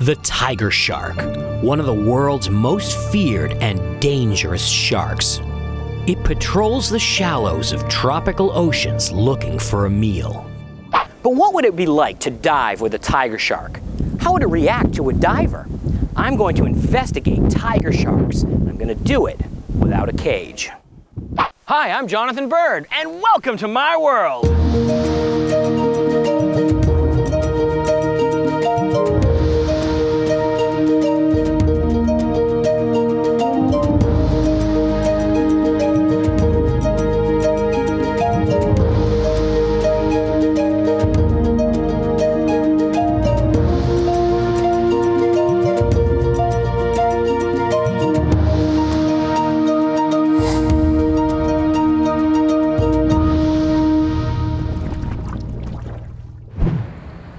The tiger shark, one of the world's most feared and dangerous sharks. It patrols the shallows of tropical oceans looking for a meal. But what would it be like to dive with a tiger shark? How would it react to a diver? I'm going to investigate tiger sharks. I'm going to do it without a cage. Hi, I'm Jonathan Bird, and welcome to my world.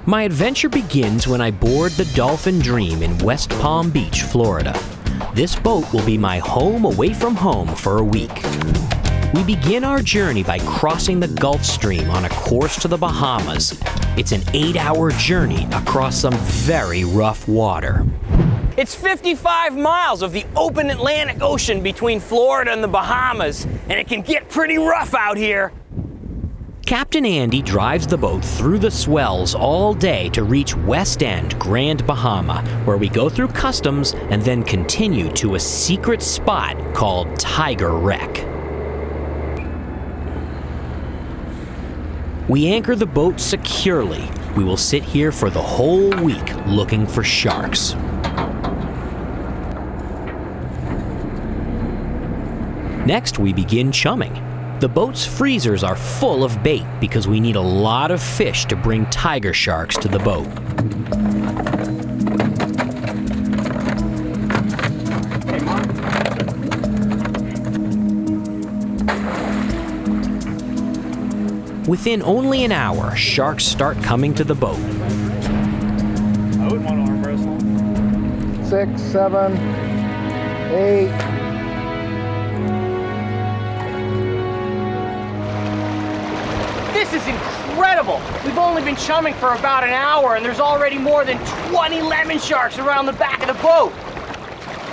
My adventure begins when I board the Dolphin Dream in West Palm Beach, Florida. This boat will be my home away from home for a week. We begin our journey by crossing the Gulf Stream on a course to the Bahamas. It's an 8-hour journey across some very rough water. It's 55 miles of the open Atlantic Ocean between Florida and the Bahamas, and it can get pretty rough out here. Captain Andy drives the boat through the swells all day to reach West End, Grand Bahama, where we go through customs and then continue to a secret spot called Tiger Wreck. We anchor the boat securely. We will sit here for the whole week looking for sharks. Next, we begin chumming. The boat's freezers are full of bait because we need a lot of fish to bring tiger sharks to the boat. Within only an hour, sharks start coming to the boat. I wouldn't want to arm wrestle. 6, 7, 8. This is incredible. We've only been chumming for about an hour and there's already more than 20 lemon sharks around the back of the boat.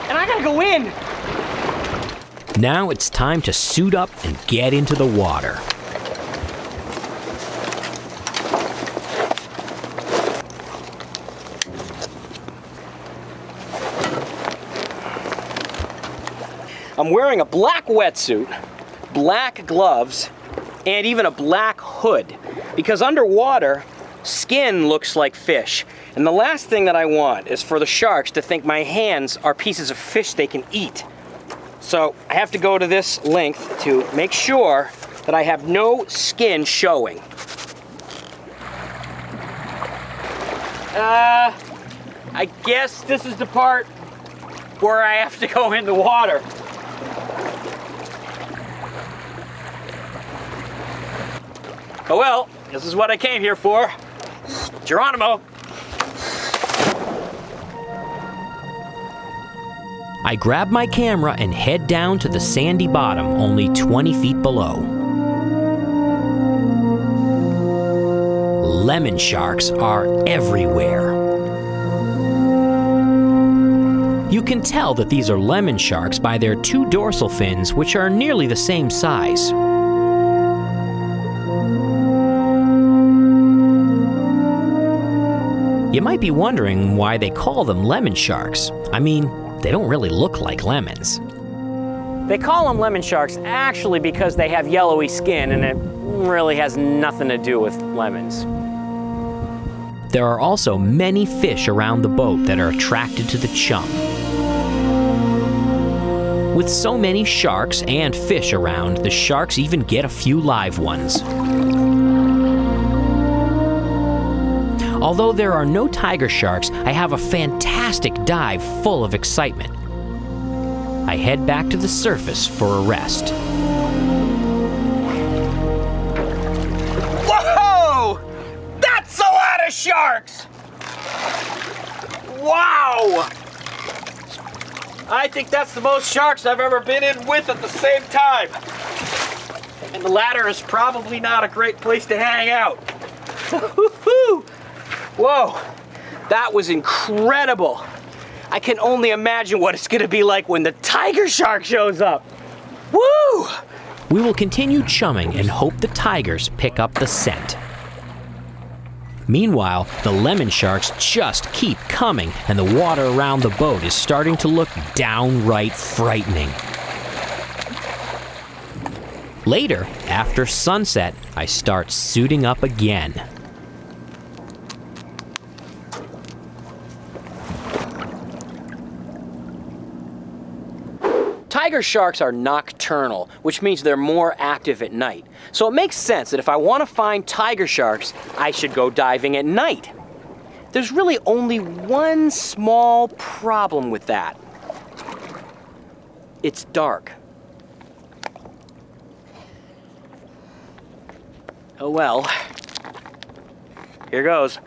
And I gotta go in. Now it's time to suit up and get into the water. I'm wearing a black wetsuit, black gloves, and even a black hood, because underwater, skin looks like fish. And the last thing that I want is for the sharks to think my hands are pieces of fish they can eat. So I have to go to this length to make sure that I have no skin showing. I guess this is the part where I have to go in the water. Oh well, this is what I came here for. Geronimo! I grab my camera and head down to the sandy bottom only 20 feet below. Lemon sharks are everywhere. You can tell that these are lemon sharks by their 2 dorsal fins, which are nearly the same size. You might be wondering why they call them lemon sharks. I mean, they don't really look like lemons. They call them lemon sharks actually because they have yellowy skin, and it really has nothing to do with lemons. There are also many fish around the boat that are attracted to the chum. With so many sharks and fish around, the sharks even get a few live ones. Although there are no tiger sharks, I have a fantastic dive full of excitement. I head back to the surface for a rest. Whoa! That's a lot of sharks! Wow! I think that's the most sharks I've ever been in with at the same time. And the ladder is probably not a great place to hang out. Whoa, That was incredible. I can only imagine what it's gonna be like when the tiger shark shows up. Woo! We will continue chumming and hope the tigers pick up the scent. Meanwhile, the lemon sharks just keep coming, and the water around the boat is starting to look downright frightening. Later, after sunset, I start suiting up again. Tiger sharks are nocturnal, which means they're more active at night. So it makes sense that if I want to find tiger sharks, I should go diving at night. There's really only one small problem with that. It's dark. Oh well. Here goes.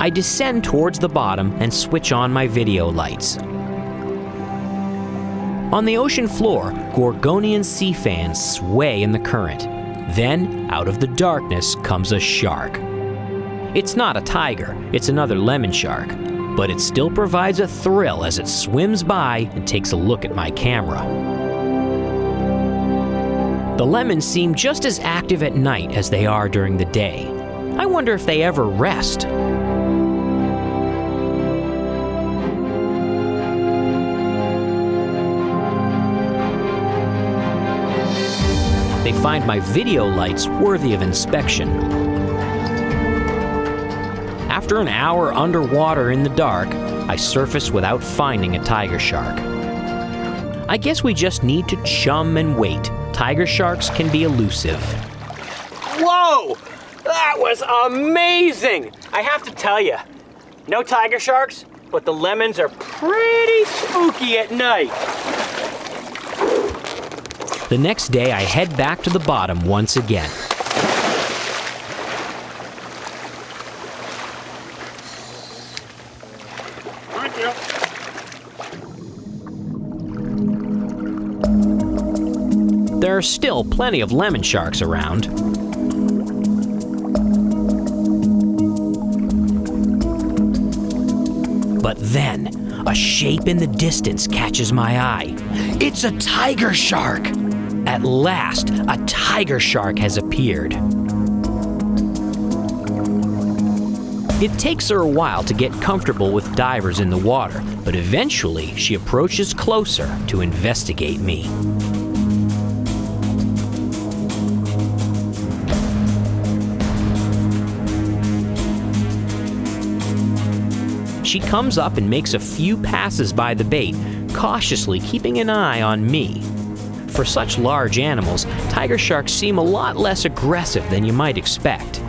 I descend towards the bottom and switch on my video lights. On the ocean floor, Gorgonian sea fans sway in the current. Then, out of the darkness comes a shark. It's not a tiger, it's another lemon shark, but it still provides a thrill as it swims by and takes a look at my camera. The lemons seem just as active at night as they are during the day. I wonder if they ever rest. They find my video lights worthy of inspection. After an hour underwater in the dark, I surface without finding a tiger shark. I guess we just need to chum and wait. Tiger sharks can be elusive. Whoa! That was amazing! I have to tell you, no tiger sharks, but the lemons are pretty spooky at night. The next day, I head back to the bottom once again. Thank you. There are still plenty of lemon sharks around. But then, a shape in the distance catches my eye. It's a tiger shark! At last, a tiger shark has appeared. It takes her a while to get comfortable with divers in the water, but eventually she approaches closer to investigate me. She comes up and makes a few passes by the bait, cautiously keeping an eye on me. For such large animals, tiger sharks seem a lot less aggressive than you might expect.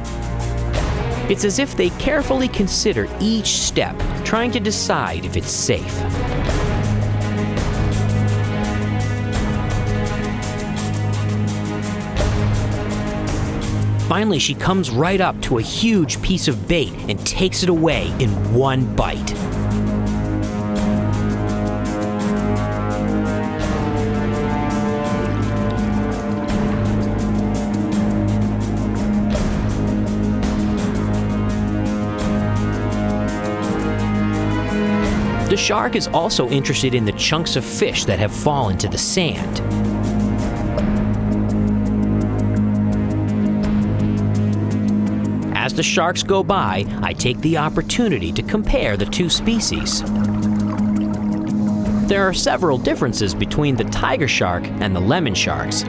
It's as if they carefully consider each step, trying to decide if it's safe. Finally, she comes right up to a huge piece of bait and takes it away in one bite. The shark is also interested in the chunks of fish that have fallen to the sand. As the sharks go by, I take the opportunity to compare the two species. There are several differences between the tiger shark and the lemon sharks.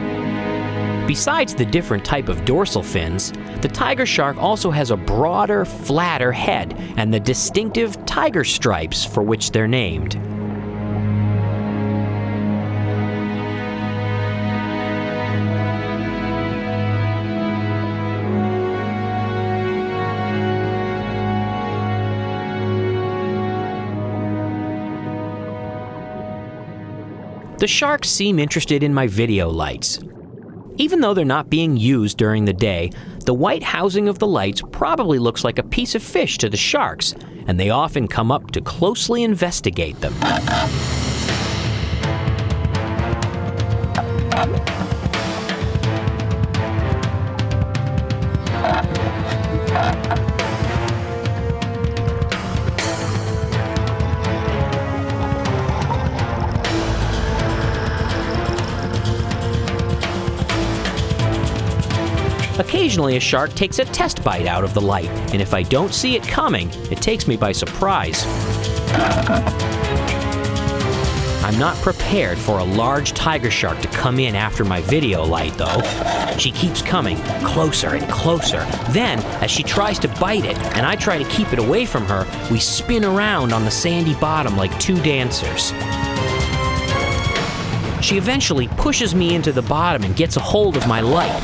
Besides the different type of dorsal fins, the tiger shark also has a broader, flatter head and the distinctive tiger stripes for which they're named. The sharks seem interested in my video lights. Even though they're not being used during the day, the white housing of the lights probably looks like a piece of fish to the sharks, and they often come up to closely investigate them. Occasionally, a shark takes a test bite out of the light, and if I don't see it coming, it takes me by surprise. I'm not prepared for a large tiger shark to come in after my video light, though. She keeps coming, closer and closer. Then, as she tries to bite it, and I try to keep it away from her, we spin around on the sandy bottom like two dancers. She eventually pushes me into the bottom and gets a hold of my light.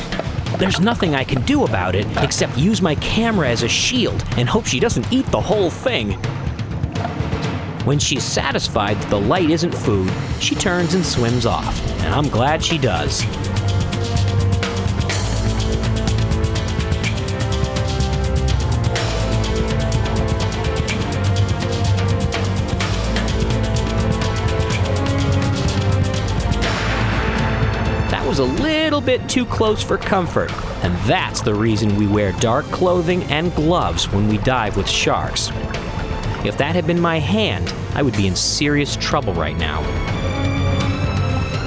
There's nothing I can do about it except use my camera as a shield and hope she doesn't eat the whole thing. When she's satisfied that the light isn't food, she turns and swims off, and I'm glad she does. A little bit too close for comfort, and that's the reason we wear dark clothing and gloves when we dive with sharks. If that had been my hand, I would be in serious trouble right now.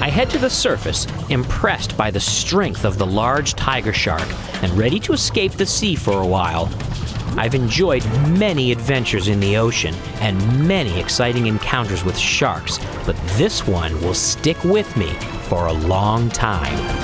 I head to the surface, impressed by the strength of the large tiger shark, and ready to escape the sea for a while. I've enjoyed many adventures in the ocean and many exciting encounters with sharks, but this one will stick with me for a long time.